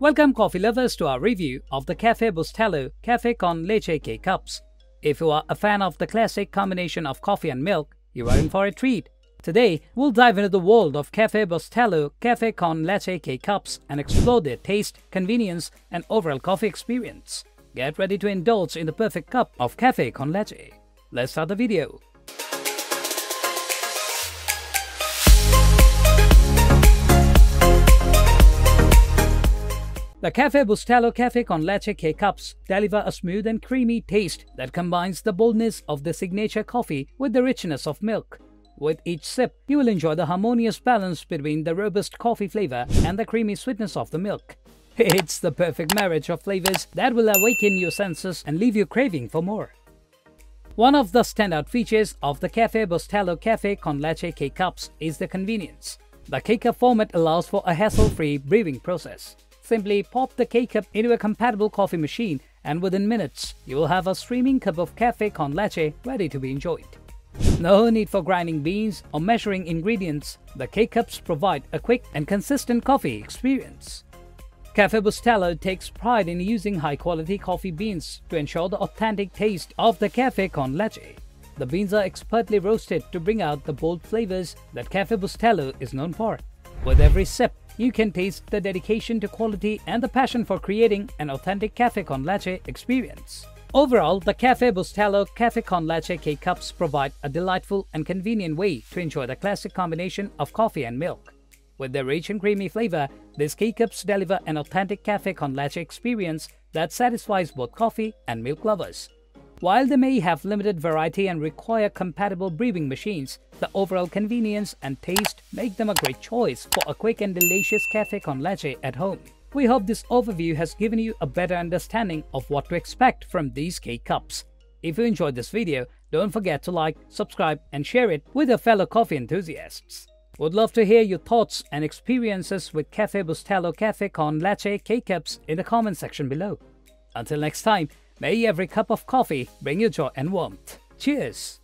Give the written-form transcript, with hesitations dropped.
Welcome coffee lovers to our review of the Café Bustelo Cafe Con Leche K Cups. If you are a fan of the classic combination of coffee and milk, you are in for a treat. Today, we'll dive into the world of Café Bustelo Café Con Leche K Cups and explore their taste, convenience, and overall coffee experience. Get ready to indulge in the perfect cup of Café Con Leche. Let's start the video. The Café Bustelo Café Con Leche K Cups deliver a smooth and creamy taste that combines the boldness of the signature coffee with the richness of milk. With each sip, you will enjoy the harmonious balance between the robust coffee flavor and the creamy sweetness of the milk. It's the perfect marriage of flavors that will awaken your senses and leave you craving for more. One of the standout features of the Café Bustelo Café Con Leche K Cups is the convenience. The K Cup format allows for a hassle-free brewing process. Simply pop the K Cup into a compatible coffee machine and within minutes, you will have a steaming cup of Café Con Leche ready to be enjoyed. No need for grinding beans or measuring ingredients, the K Cups provide a quick and consistent coffee experience. Café Bustelo takes pride in using high-quality coffee beans to ensure the authentic taste of the Café Con Leche. The beans are expertly roasted to bring out the bold flavors that Café Bustelo is known for. With every sip, you can taste the dedication to quality and the passion for creating an authentic Café Con Leche experience. Overall, the Café Bustelo Café Con Leche K Cups provide a delightful and convenient way to enjoy the classic combination of coffee and milk. With their rich and creamy flavor, these K Cups deliver an authentic Café Con Leche experience that satisfies both coffee and milk lovers. While they may have limited variety and require compatible brewing machines, the overall convenience and taste make them a great choice for a quick and delicious Café Con Leche at home. We hope this overview has given you a better understanding of what to expect from these K Cups. If you enjoyed this video, don't forget to like, subscribe, and share it with your fellow coffee enthusiasts. Would love to hear your thoughts and experiences with Café Bustelo Café Con Leche K Cups in the comment section below. Until next time, may every cup of coffee bring you joy and warmth. Cheers!